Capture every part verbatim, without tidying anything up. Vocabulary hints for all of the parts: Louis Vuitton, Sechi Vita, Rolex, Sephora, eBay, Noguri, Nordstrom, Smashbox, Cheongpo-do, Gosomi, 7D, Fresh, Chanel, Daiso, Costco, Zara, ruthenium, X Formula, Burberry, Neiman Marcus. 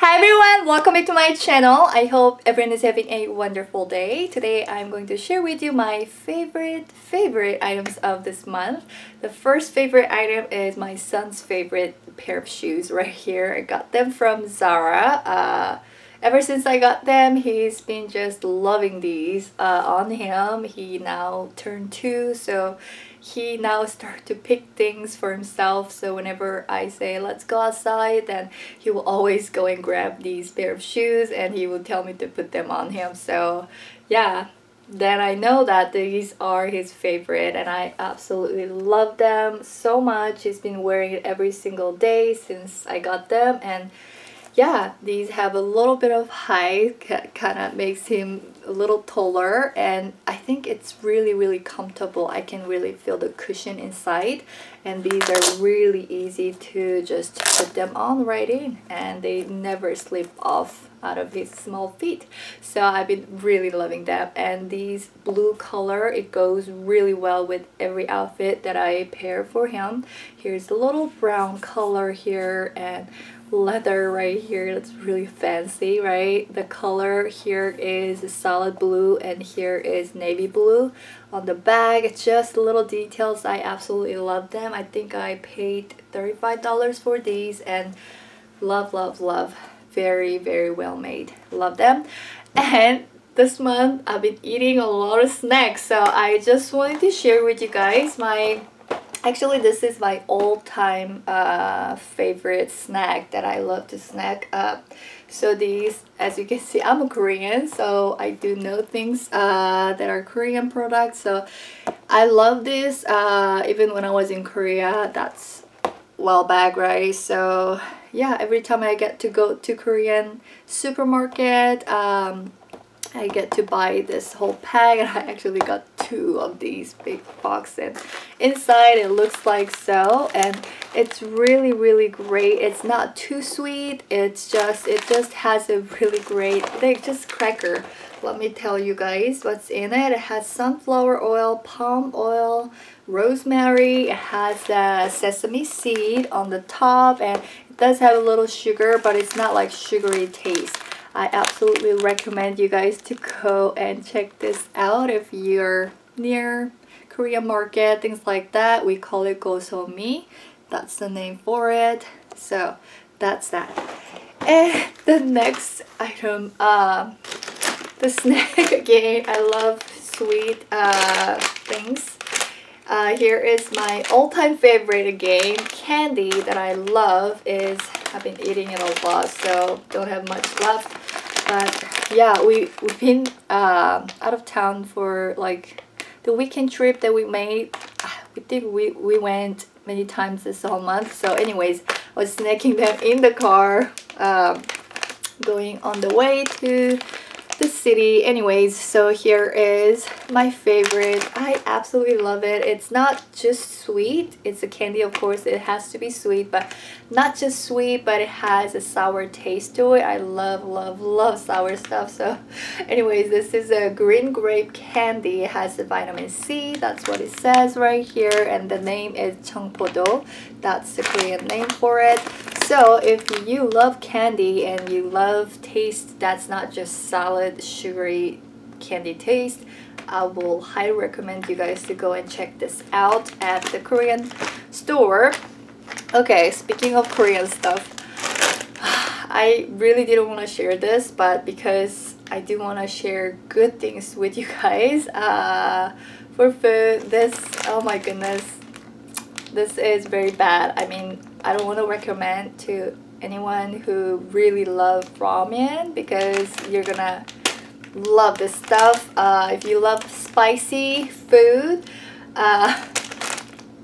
Hi everyone, welcome back to my channel. I hope everyone is having a wonderful day. Today I'm going to share with you my favorite favorite items of this month. The first favorite item is my son's favorite pair of shoes right here. I got them from Zara. Uh, ever since I got them, he's been just loving these uh, on him. He now turned two, so he now starts to pick things for himself. So whenever I say let's go outside, then he will always go and grab these pair of shoes and he will tell me to put them on him. So yeah, then I know that these are his favorite and I absolutely love them so much. He's been wearing it every single day since I got them, and yeah, these have a little bit of height, kind of makes him a little taller, and I think it's really really comfortable. I can really feel the cushion inside, and these are really easy to just put them on right in, and they never slip off out of his small feet. So I've been really loving them, and these blue color, it goes really well with every outfit that I pair for him. Here's the little brown color here, and leather right here, that's really fancy, right? The color here is solid blue and here is navy blue. On the bag, it's just little details. I absolutely love them. I think I paid thirty-five dollars for these, and love love love, very very well made, love them. And this month I've been eating a lot of snacks, so I just wanted to share with you guys my Actually, this is my all-time uh, favorite snack that I love to snack up. So these, as you can see, I'm a Korean, so I do know things uh, that are Korean products. So I love this. Uh, even when I was in Korea, that's a while back, right? So yeah, every time I get to go to Korean supermarket, um, I get to buy this whole pack, and I actually got two of these big boxes. Inside it looks like so, and it's really really great. It's not too sweet, it's just it just has a really great, they just cracker. Let me tell you guys what's in it. It has sunflower oil, palm oil, rosemary, it has uh, sesame seed on the top, and it does have a little sugar, but it's not like sugary taste. I absolutely recommend you guys to go and check this out if you're near Korean market, things like that. We call it Gosomi, that's the name for it. So that's that. And the next item, um, the snack again. I love sweet uh, things. Uh, here is my all-time favorite again, candy that I love. Is I've been eating it a lot, so don't have much left. But yeah, we, we've been uh, out of town for like the weekend trip that we made. We think we, we went many times this whole month. So anyways, I was snacking them in the car, um, going on the way to the city. Anyways, so here is my favorite. I absolutely love it. It's not just sweet, it's a candy, of course it has to be sweet, but not just sweet, but it has a sour taste to it. I love love love sour stuff. So anyways, this is a green grape candy. It has the vitamin C, that's what it says right here, and the name is Cheongpo-do, that's the Korean name for it. So if you love candy and you love taste that's not just solid sugary candy taste, I will highly recommend you guys to go and check this out at the Korean store. Okay, speaking of Korean stuff, I really didn't want to share this, but because I do want to share good things with you guys uh, for food, this, oh my goodness, this is very bad. I mean, I don't want to recommend to anyone who really loves ramen, because you're gonna love this stuff. Uh, if you love spicy food, uh,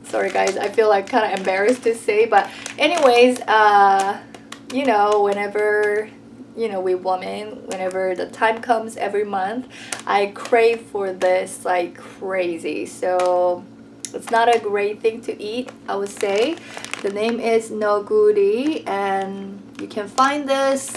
sorry guys, I feel like kind of embarrassed to say, but anyways, uh, you know, whenever, you know, we women, whenever the time comes every month, I crave for this like crazy. So it's not a great thing to eat, I would say. The name is Noguri, and you can find this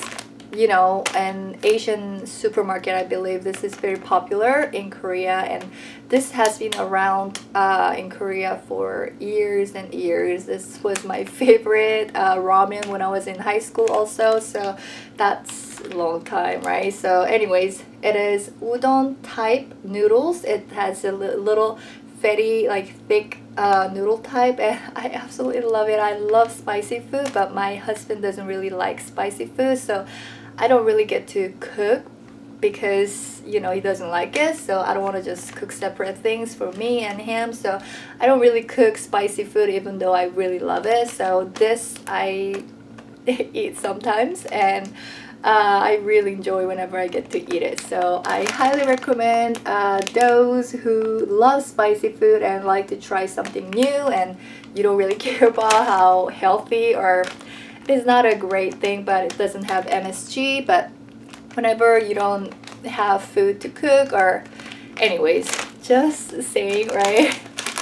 you know, an Asian supermarket. I believe this is very popular in Korea, and this has been around uh, in Korea for years and years. This was my favorite uh, ramen when I was in high school also, so that's a long time, right? So anyways, it is udon type noodles. It has a little fatty, like thick uh, noodle type, and I absolutely love it. I love spicy food, but my husband doesn't really like spicy food, so I don't really get to cook because, you know, he doesn't like it, so I don't want to just cook separate things for me and him, so I don't really cook spicy food even though I really love it. So this I eat sometimes, and Uh, I really enjoy whenever I get to eat it. So I highly recommend uh, those who love spicy food and like to try something new, and you don't really care about how healthy, or it's not a great thing, but it doesn't have M S G. But whenever you don't have food to cook, or anyways, just saying, right?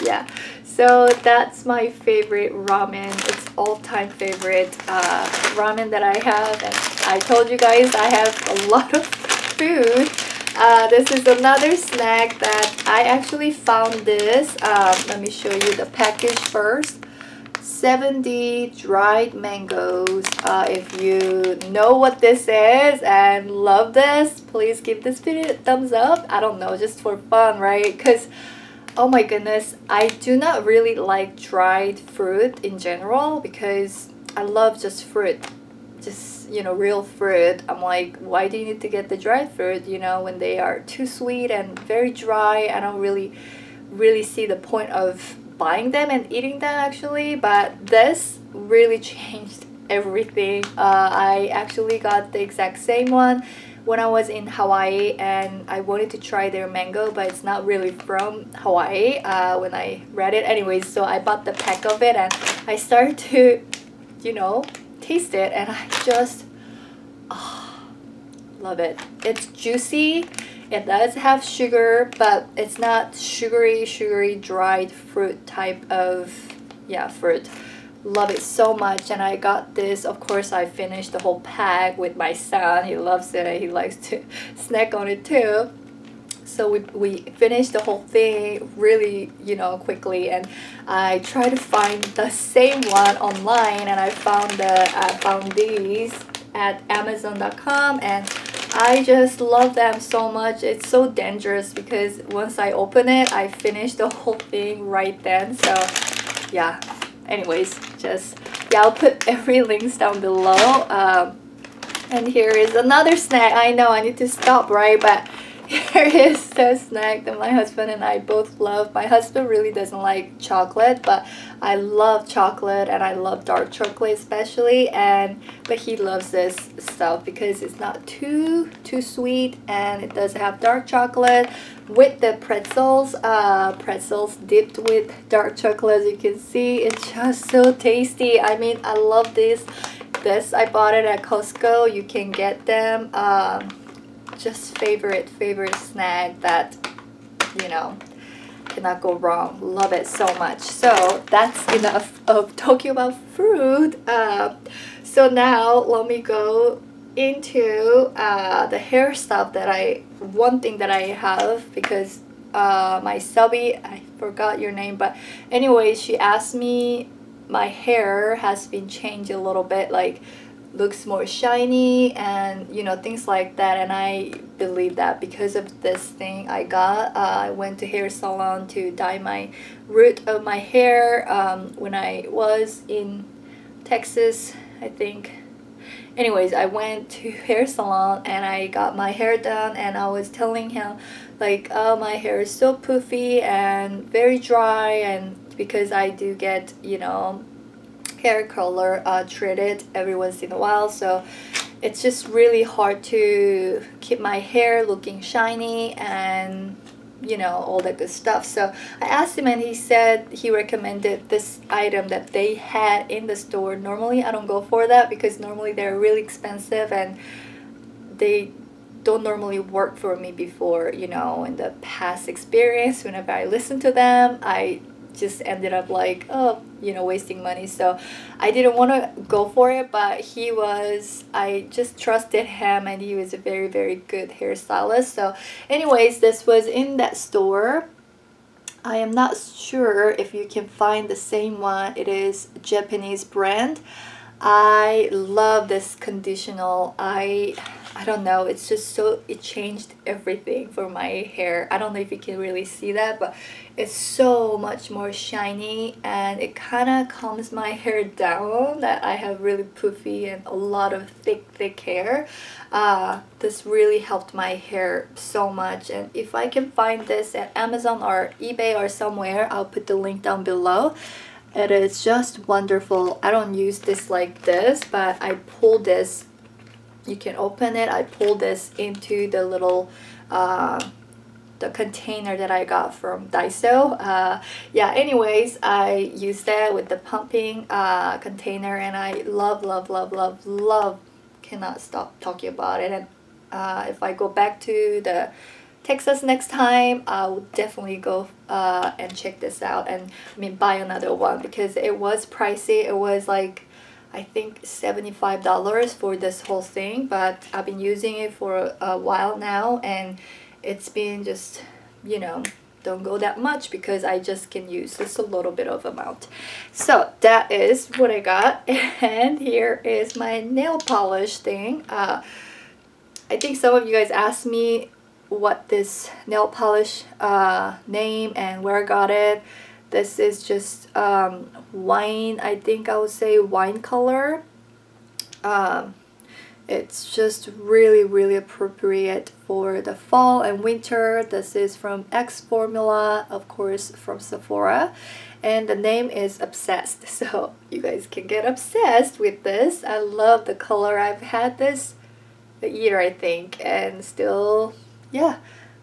Yeah, so that's my favorite ramen. It's all-time favorite uh, ramen that I have, and I told you guys I have a lot of food. Uh, this is another snack that I actually found this. Um, let me show you the package first. seven D dried mangoes. Uh, if you know what this is and love this, please give this video a thumbs up. I don't know, just for fun, right? Because oh my goodness, I do not really like dried fruit in general, because I love just fruit, just, you know, real fruit. I'm like, why do you need to get the dried fruit, you know, when they are too sweet and very dry? I don't really really see the point of buying them and eating them actually, but this really changed everything. uh, I actually got the exact same one when I was in Hawaii, and I wanted to try their mango, but it's not really from Hawaii uh, when I read it. Anyways, so I bought the pack of it, and I started to, you know, taste it, and I just oh, love it. It's juicy. It does have sugar, but it's not sugary, sugary dried fruit type of, yeah, fruit. Love it so much. And I got this, of course. I finished the whole pack with my son. He loves it, and he likes to snack on it too, so we, we finished the whole thing really, you know, quickly. And I tried to find the same one online, and I found the I found these at amazon dot com, and I just love them so much. It's so dangerous, because once I open it, I finish the whole thing right then. So yeah, anyways, just yeah, I'll put every links down below. Um, and here is another snack. I know I need to stop, right? But here is the snack that my husband and I both love. My husband really doesn't like chocolate, but I love chocolate, and I love dark chocolate especially, and but he loves this stuff because it's not too too sweet, and it does have dark chocolate with the pretzels, uh, pretzels dipped with dark chocolate. As you can see, it's just so tasty. I mean, I love this. This I bought it at Costco. You can get them. Um, just favorite favorite snack that, you know, cannot go wrong. Love it so much. So that's enough of talking about food. Uh, so now let me go into uh, the hair stuff that I one thing that I have, because uh, my subby, I forgot your name, but anyway, she asked me, my hair has been changed a little bit, like looks more shiny and, you know, things like that. And I believe that because of this thing I got, uh, I went to hair salon to dye my root of my hair um, when I was in Texas, I think. Anyways, I went to hair salon and I got my hair done, and I was telling him like, oh, my hair is so poofy and very dry, and because I do get, you know, hair color uh, treated every once in a while, so it's just really hard to keep my hair looking shiny and, you know, all that good stuff. So I asked him, and he said he recommended this item that they had in the store. Normally I don't go for that, because normally they're really expensive and they don't normally work for me before, you know, in the past experience. Whenever I listen to them, I just ended up like, oh, you know, wasting money. So I didn't want to go for it, but he was, I just trusted him, and he was a very, very good hairstylist. So anyways, this was in that store. I am not sure if you can find the same one. It is a Japanese brand. I love this conditional. I I don't know, it's just so, it changed everything for my hair. I don't know if you can really see that, but it's so much more shiny, and it kind of calms my hair down that I have really poofy and a lot of thick thick hair. Uh, this really helped my hair so much, and if I can find this at Amazon or eBay or somewhere, I'll put the link down below. It is just wonderful. I don't use this like this, but I pull this, you can open it, I pull this into the little uh, the container that I got from Daiso. Uh, yeah, anyways, I use that with the pumping uh, container, and I love, love, love, love, love, cannot stop talking about it. And uh, if I go back to the Texas next time, I'll definitely go uh, and check this out, and I mean buy another one, because it was pricey. It was like, I think seventy-five dollars for this whole thing, but I've been using it for a while now, and it's been just, you know, don't go that much, because I just can use just a little bit of amount. So that is what I got. And here is my nail polish thing. Uh, I think some of you guys asked me what this nail polish uh, name and where I got it. This is just um, wine, I think I would say wine color. Um, it's just really, really appropriate for the fall and winter. This is from X Formula, of course, from Sephora, and the name is Obsessed. So you guys can get obsessed with this. I love the color. I've had this a year, I think, and still, yeah,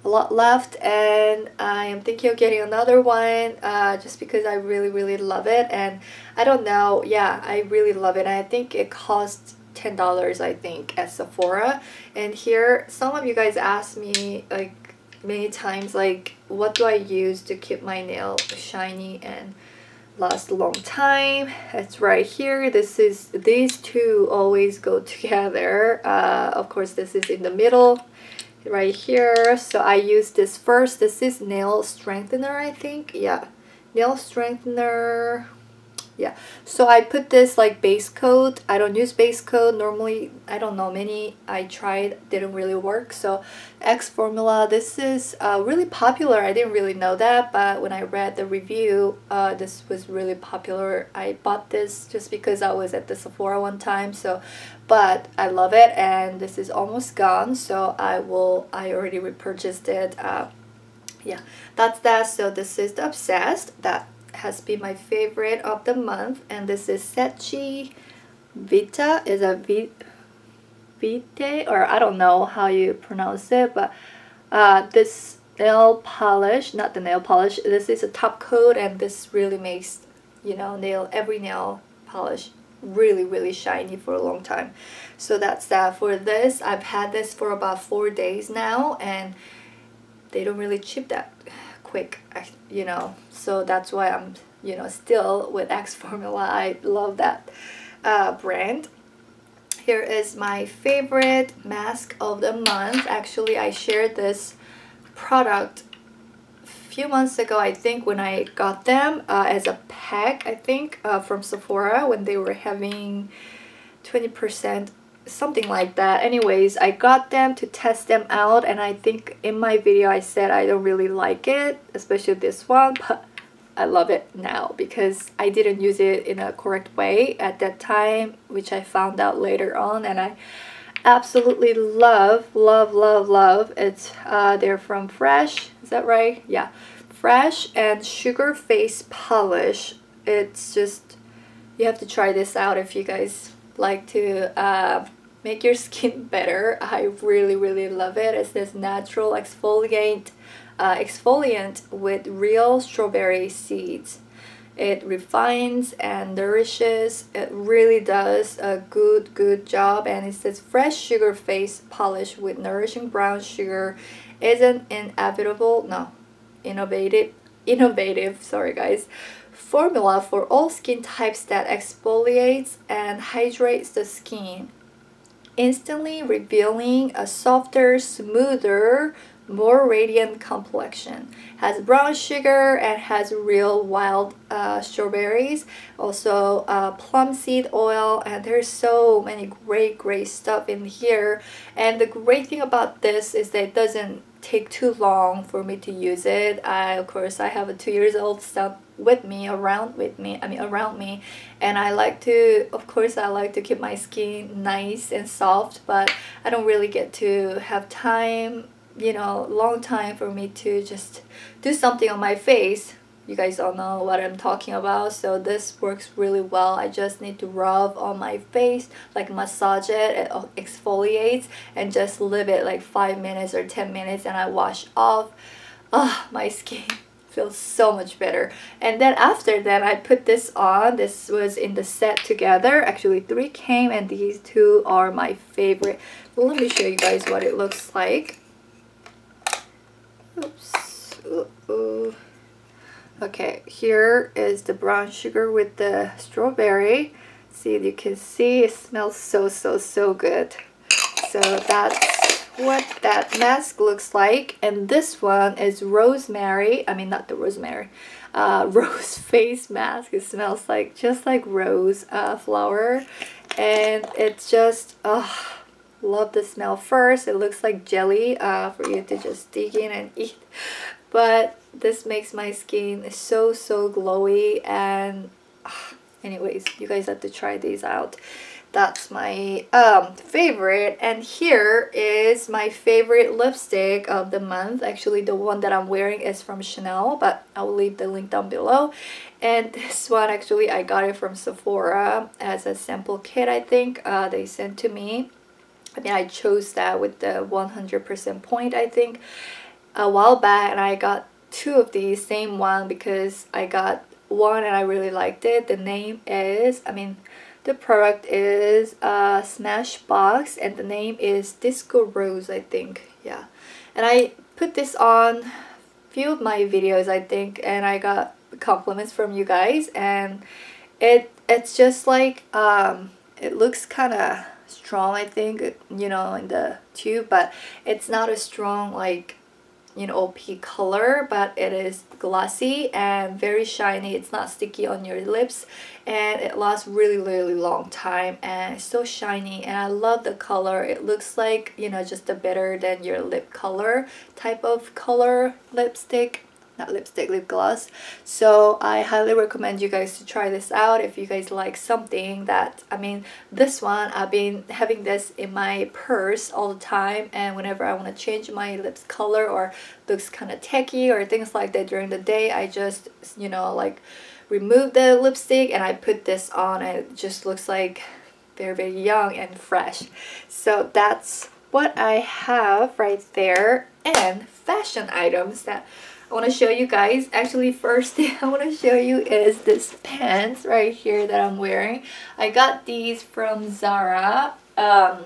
a lot left, and I am thinking of getting another one uh, just because I really, really love it. And I don't know, yeah, I really love it. And I think it cost ten dollars, I think, at Sephora. And here, some of you guys asked me like many times, like, what do I use to keep my nail shiny and last a long time? It's right here. This is, these two always go together. Uh, of course, this is in the middle right here. So I use this first. This is nail strengthener, I think. Yeah, nail strengthener. Yeah, so I put this like base coat. I don't use base coat normally. I don't know, many I tried, didn't really work. So X Formula, this is uh, really popular. I didn't really know that, but when I read the review, uh, this was really popular. I bought this just because I was at the Sephora one time. So, but I love it, and this is almost gone, so I will, I already repurchased it. Uh, yeah, that's that. So this is the Obsessed. That has been my favorite of the month, and this is Sechi Vita, is a v vite, or I don't know how you pronounce it, but uh, this nail polish, not the nail polish, this is a top coat, and this really makes, you know, nail, every nail polish really, really shiny for a long time. So that's that for this. I've had this for about four days now, and they don't really chip that quick, you know, so that's why I'm, you know, still with X Formula. I love that uh, brand. Here is my favorite mask of the month. Actually, I shared this product a few months ago, I think, when I got them uh, as a pack, I think, uh, from Sephora when they were having twenty percent, something like that. Anyways, I got them to test them out, and I think in my video I said I don't really like it, especially this one, but I love it now because I didn't use it in a correct way at that time, which I found out later on, and I absolutely love, love, love, love. It's uh, they're from Fresh, is that right? Yeah, Fresh and Sugar Face Polish. It's just, you have to try this out if you guys like to uh, make your skin better. I really, really love it. It's this natural exfoliant uh, exfoliant with real strawberry seeds. It refines and nourishes. It really does a good, good job. And it says Fresh Sugar Face Polish with nourishing brown sugar is an inevitable, no, innovative innovative, sorry guys, formula for all skin types that exfoliates and hydrates the skin, instantly revealing a softer, smoother, more radiant complexion. Has brown sugar and has real wild uh, strawberries, also uh, plum seed oil, and there's so many great great stuff in here. And the great thing about this is that it doesn't take too long for me to use it. I of course I have a two years old stuff with me around with me I mean around me, and I like to of course I like to keep my skin nice and soft, but I don't really get to have time, you know, long time for me to just do something on my face. You guys all know what I'm talking about, so this works really well. I just need to rub on my face, like massage it, it exfoliates, and just leave it like five minutes or ten minutes, and I wash off. Ah, oh, my skin feels so much better. And then after that, I put this on. This was in the set together. Actually, three came, and these two are my favorite. Well, let me show you guys what it looks like. Oops. Ooh, ooh. Okay, here is the brown sugar with the strawberry. See, you can see it smells so so so good. So that's what that mask looks like. And this one is rosemary. I mean, not the rosemary. Uh, rose face mask. It smells like just like rose uh, flower, and it's just ah. Uh, love the smell. First it looks like jelly uh, for you to just dig in and eat, but this makes my skin so so glowy. And uh, anyways, you guys have to try these out. That's my um, favorite. And here is my favorite lipstick of the month. Actually, the one that I'm wearing is from Chanel, but I'll leave the link down below. And this one, actually, I got it from Sephora as a sample kit, I think. Uh, they sent to me. I mean, I chose that with the one hundred percent point, I think, a while back, and I got two of these, same one, because I got one and I really liked it. The name is, I mean, the product is uh, Smashbox, and the name is Disco Rose, I think, yeah. And I put this on a few of my videos, I think, and I got compliments from you guys, and it it's just like, um, it looks kind of strong, I think, you know, in the tube, but it's not a strong, like, you know, O P color, but it is glossy and very shiny. It's not sticky on your lips, and it lasts really really long time, and it's so shiny, and I love the color. It looks like, you know, just a better than your lip color type of color lipstick, not lipstick, lip gloss. So I highly recommend you guys to try this out if you guys like something that, I mean, this one, I've been having this in my purse all the time, and whenever I want to change my lips color or looks kind of tacky or things like that during the day, I just, you know, like remove the lipstick and I put this on, and it just looks like very very young and fresh. So that's what I have right there. And fashion items that I want to show you guys. Actually, first thing I want to show you is this pants right here that I'm wearing. I got these from Zara. um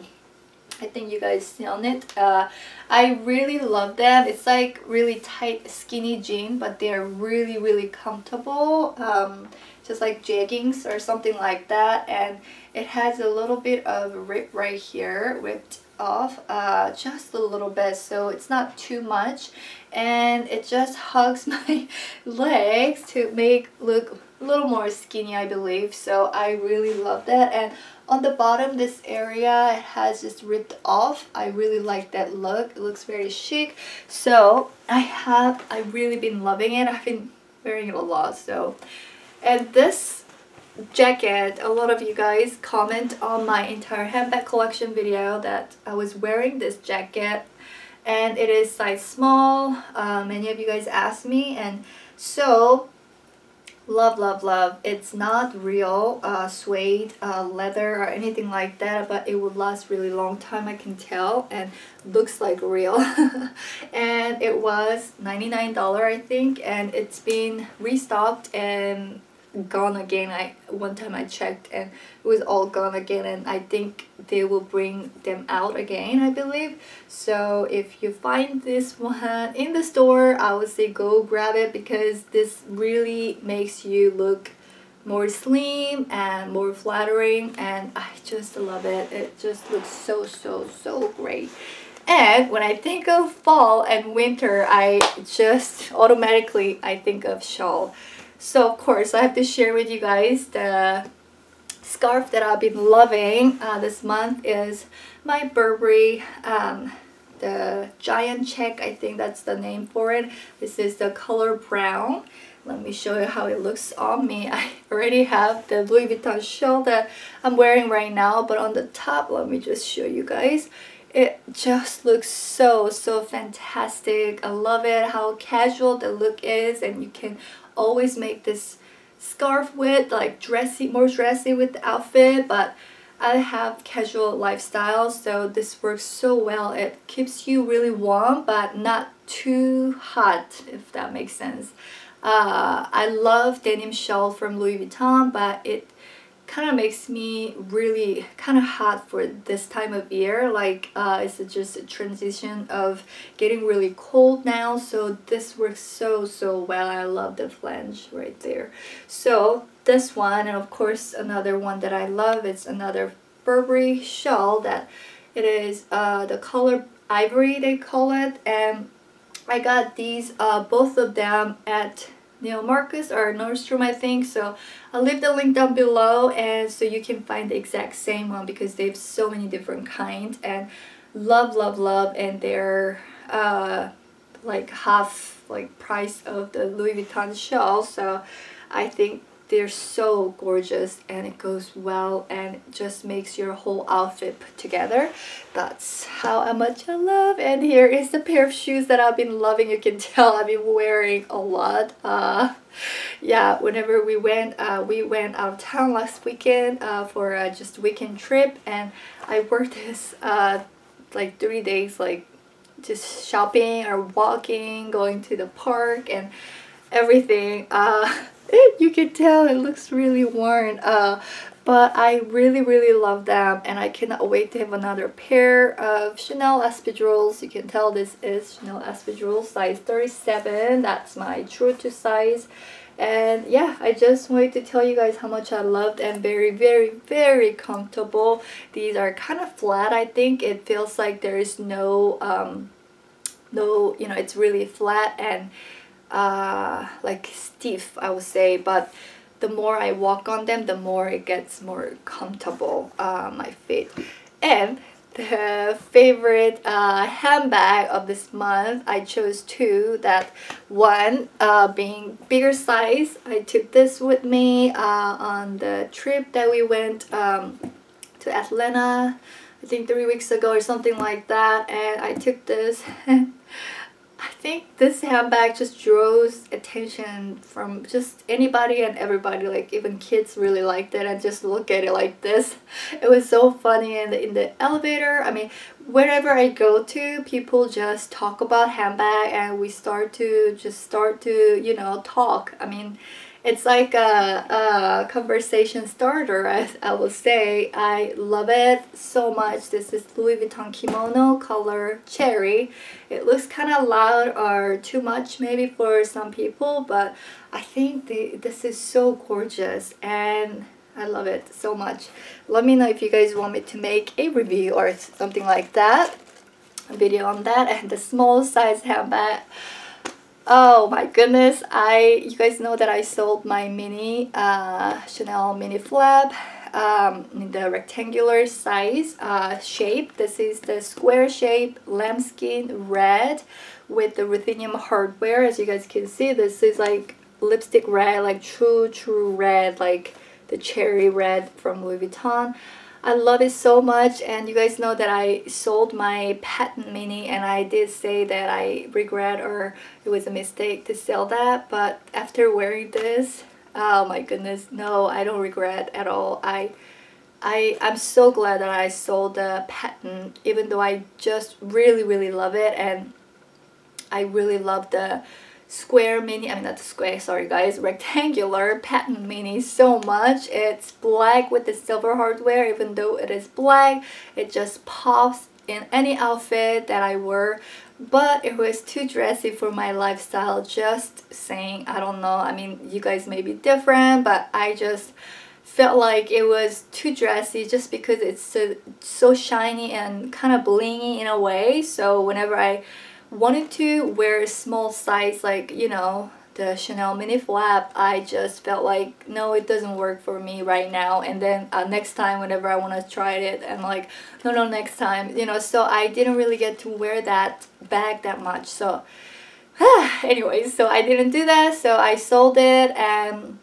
I think you guys seen it. uh I really love them. It's like really tight skinny jean, but they're really really comfortable, um just like jeggings or something like that. And it has a little bit of rip right here, ripped off uh just a little bit, so it's not too much, and it just hugs my legs to make look a little more skinny, I believe. So I really love that. And on the bottom, this area, it has just ripped off. I really like that look. It looks very chic. So I have I really been loving it. I've been wearing it a lot. So, and this jacket, a lot of you guys comment on my entire handbag collection video that I was wearing this jacket, and it is size small. Uh, many of you guys asked me, and so love love love it's not real uh, suede uh, leather or anything like that, but it would last really long time, I can tell, and looks like real. And it was ninety-nine dollars, I think, and it's been restocked, and gone again. I one time I checked and it was all gone again, and I think they will bring them out again, I believe. So if you find this one in the store, I would say go grab it, because this really makes you look more slim and more flattering, and I just love it. It just looks so so so great. And when I think of fall and winter, I just automatically I think of shawl. So of course I have to share with you guys the scarf that I've been loving uh, this month is my Burberry, um, the Giant Check, I think that's the name for it. This is the color brown. Let me show you how it looks on me. I already have the Louis Vuitton shawl that I'm wearing right now, but on the top, let me just show you guys. It just looks so so fantastic. I love it how casual the look is, and you can always make this scarf with like dressy, more dressy with the outfit, but I have casual lifestyle, so this works so well. It keeps you really warm but not too hot, if that makes sense. Uh, I love denim shawl from Louis Vuitton, but it kind of makes me really kind of hot for this time of year. Like uh, it's just a transition of getting really cold now, so this works so so well. I love the flange right there. So this one, and of course another one that I love, it's another Burberry shawl that it is uh, the color ivory they call it, and I got these uh, both of them at Neiman Marcus or Nordstrom, I think. So I'll leave the link down below, and so you can find the exact same one, because they have so many different kinds, and love love love and they're uh, like half like price of the Louis Vuitton shawl, so I think they're so gorgeous, and it goes well and just makes your whole outfit put together. That's how much I love. And here is the pair of shoes that I've been loving. You can tell I've been wearing a lot. Uh, yeah, whenever we went, uh, we went out of town last weekend uh, for a just weekend trip, and I worked this uh, like three days, like just shopping or walking, going to the park and everything. Uh, you can tell it looks really worn, uh, but I really really love them, and I cannot wait to have another pair of Chanel espadrilles. You can tell this is Chanel espadrille size thirty-seven. That's my true to size. And yeah, I just wanted to tell you guys how much I loved, and very very very comfortable. These are kind of flat, I think. It feels like there is no um, no, you know, it's really flat and uh like stiff, I would say, but the more I walk on them, the more it gets more comfortable uh my feet. And the favorite uh handbag of this month, I chose two. That one uh being bigger size, I took this with me uh on the trip that we went um to Atlanta, I think three weeks ago or something like that, and I took this. I think this handbag just draws attention from just anybody and everybody, like even kids really liked it, and just look at it like this. It was so funny, and in, in the elevator, I mean, wherever I go to, people just talk about handbag, and we start to just start to, you know, talk. I mean, it's like a, a conversation starter, as I will say. I love it so much. This is Louis Vuitton kimono color cherry. It looks kind of loud or too much maybe for some people, but I think they, this is so gorgeous, and I love it so much. Let me know if you guys want me to make a review or something like that, a video on that. And the small size handbag, oh my goodness, I you guys know that I sold my mini uh, Chanel mini flap um, in the rectangular size uh, shape. This is the square shape, lambskin red with the ruthenium hardware. As you guys can see, this is like lipstick red, like true true red, like the cherry red from Louis Vuitton. I love it so much, and you guys know that I sold my patent mini, and I did say that I regret, or it was a mistake to sell that, but after wearing this, oh my goodness, no, I don't regret at all. I, I, I'm so glad that I sold the patent, even though I just really really love it, and I really love the square mini, I mean not square, sorry guys, rectangular pattern mini so much. It's black with the silver hardware. Even though it is black, it just pops in any outfit that I wear, but it was too dressy for my lifestyle, just saying. I don't know, I mean you guys may be different, but I just felt like it was too dressy just because it's so, so shiny and kind of blingy in a way. So whenever I wanted to wear a small size, like, you know, the Chanel mini flap, I just felt like no, it doesn't work for me right now. And then uh, next time whenever I want to try it, and like no no next time, you know. So I didn't really get to wear that bag that much. So anyways, so I didn't do that, so I sold it. And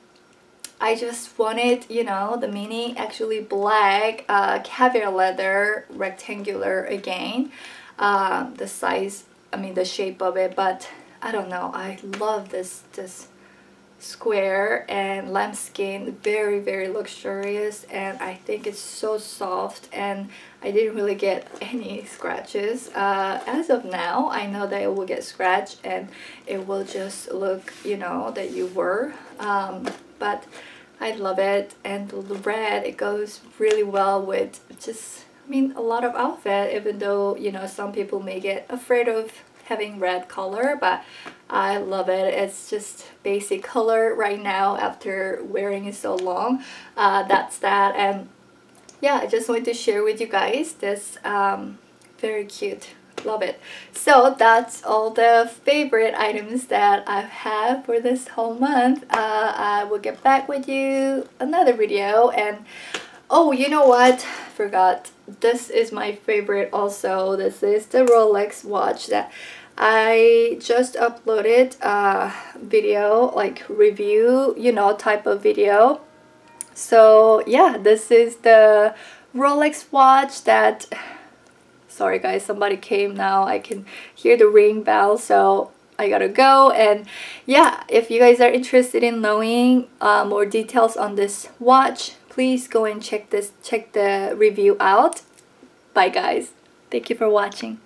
I just wanted, you know, the mini, actually black, uh, caviar leather, rectangular again, uh, the size, I mean the shape of it. But I don't know, I love this this square and lambskin, very very luxurious, and I think it's so soft, and I didn't really get any scratches uh, as of now. I know that it will get scratched and it will just look, you know, that you were, um, but I love it. And the red, it goes really well with just, I mean, a lot of outfit, even though, you know, some people may get afraid of having red color, but I love it. It's just basic color right now after wearing it so long. Uh, that's that. And yeah, I just wanted to share with you guys this, um, very cute, love it. So that's all the favorite items that I've had for this whole month. uh, I will get back with you another video. And oh, you know what, forgot, this is my favorite also. This is the Rolex watch that I just uploaded a video, like review, you know, type of video. So yeah, this is the Rolex watch that, sorry guys, somebody came now, I can hear the ring bell, so I gotta go. And yeah, if you guys are interested in knowing uh, more details on this watch, please go and check this, check the review out. Bye guys. Thank you for watching.